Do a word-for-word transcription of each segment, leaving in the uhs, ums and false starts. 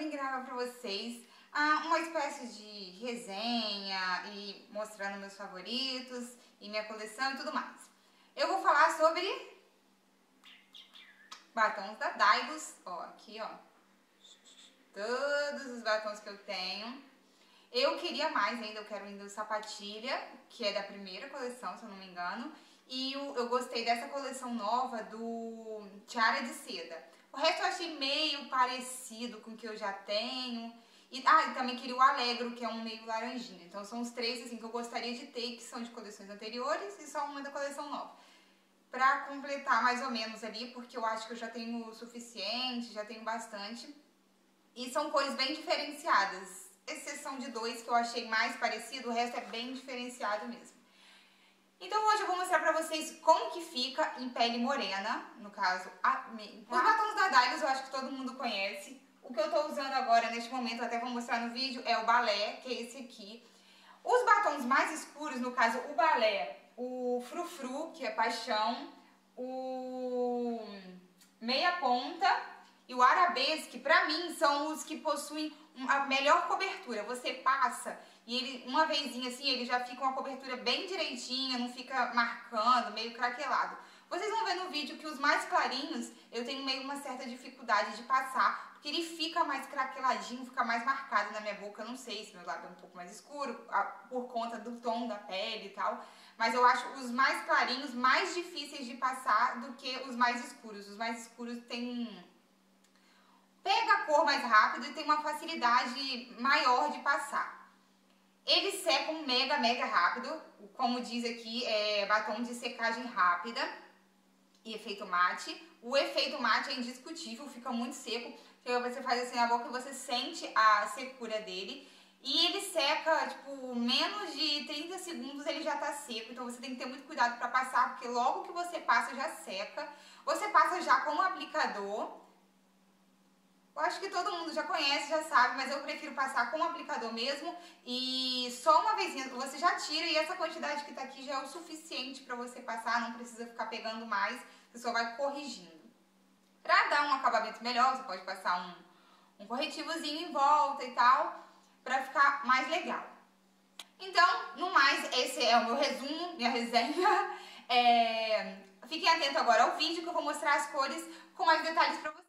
vim gravar pra vocês ah, uma espécie de resenha e mostrando meus favoritos e minha coleção e tudo mais. Eu vou falar sobre batons da Dailus, ó, aqui, ó, todos os batons que eu tenho. Eu queria mais ainda, eu quero ainda o Sapatilha, que é da primeira coleção, se eu não me engano. E eu, eu gostei dessa coleção nova do Tiara de Seda. O resto eu achei meio parecido com o que eu já tenho. E, ah, e também queria o Alegro, que é um meio laranjinha. Então são os três assim, que eu gostaria de ter, que são de coleções anteriores e só uma da coleção nova. Pra completar mais ou menos ali, porque eu acho que eu já tenho o suficiente, já tenho bastante. E são cores bem diferenciadas. Exceção de dois que eu achei mais parecido, o resto é bem diferenciado mesmo. Então hoje eu vou mostrar pra vocês como que fica em pele morena, no caso, a... os batons da Dailus eu acho que todo mundo conhece. O que eu tô usando agora, neste momento, eu até vou mostrar no vídeo, é o Balé, que é esse aqui. Os batons mais escuros, no caso o Balé, o Frufru, que é Paixão, o Meia Ponta e o Arabesque, pra mim, são os que possuem a melhor cobertura. Você passa e ele, uma vezinha assim, ele já fica uma cobertura bem direitinha, não fica marcando, meio craquelado. Vocês vão ver no vídeo que os mais clarinhos, eu tenho meio uma certa dificuldade de passar, porque ele fica mais craqueladinho, fica mais marcado na minha boca. Eu não sei se meu lábio é um pouco mais escuro, por conta do tom da pele e tal, mas eu acho os mais clarinhos mais difíceis de passar do que os mais escuros. Os mais escuros têm... pega a cor mais rápido e tem uma facilidade maior de passar. Eles secam mega, mega rápido. Como diz aqui, é batom de secagem rápida e efeito mate. O efeito mate é indiscutível, fica muito seco. Então você faz assim na boca e você sente a secura dele. E ele seca, tipo, menos de trinta segundos ele já tá seco. Então você tem que ter muito cuidado pra passar, porque logo que você passa já seca. Você passa já com o aplicador. Eu acho que todo mundo já conhece, já sabe, mas eu prefiro passar com o aplicador mesmo e só uma vezinha você já tira, e essa quantidade que tá aqui já é o suficiente pra você passar, não precisa ficar pegando mais, você só vai corrigindo. Pra dar um acabamento melhor, você pode passar um, um corretivozinho em volta e tal, pra ficar mais legal. Então, no mais, esse é o meu resumo, minha resenha. É... Fiquem atentos agora ao vídeo que eu vou mostrar as cores com mais detalhes pra vocês.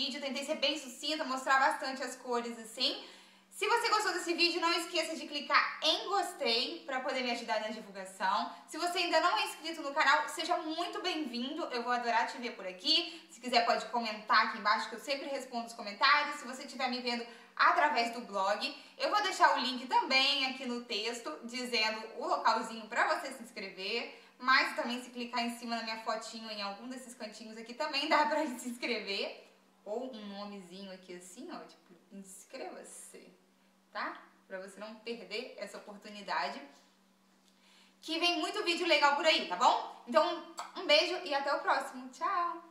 vídeo, tentei ser bem sucinta, mostrar bastante as cores assim. Se você gostou desse vídeo, não esqueça de clicar em gostei para poder me ajudar na divulgação. Se você ainda não é inscrito no canal, seja muito bem-vindo, eu vou adorar te ver por aqui. Se quiser pode comentar aqui embaixo que eu sempre respondo os comentários. Se você estiver me vendo através do blog, eu vou deixar o link também aqui no texto, dizendo o localzinho para você se inscrever. Mas também se clicar em cima da minha fotinho em algum desses cantinhos aqui também dá pra se inscrever. Ou um nomezinho aqui assim, ó, tipo, inscreva-se, tá? Pra você não perder essa oportunidade. Que vem muito vídeo legal por aí, tá bom? Então, um beijo e até o próximo. Tchau!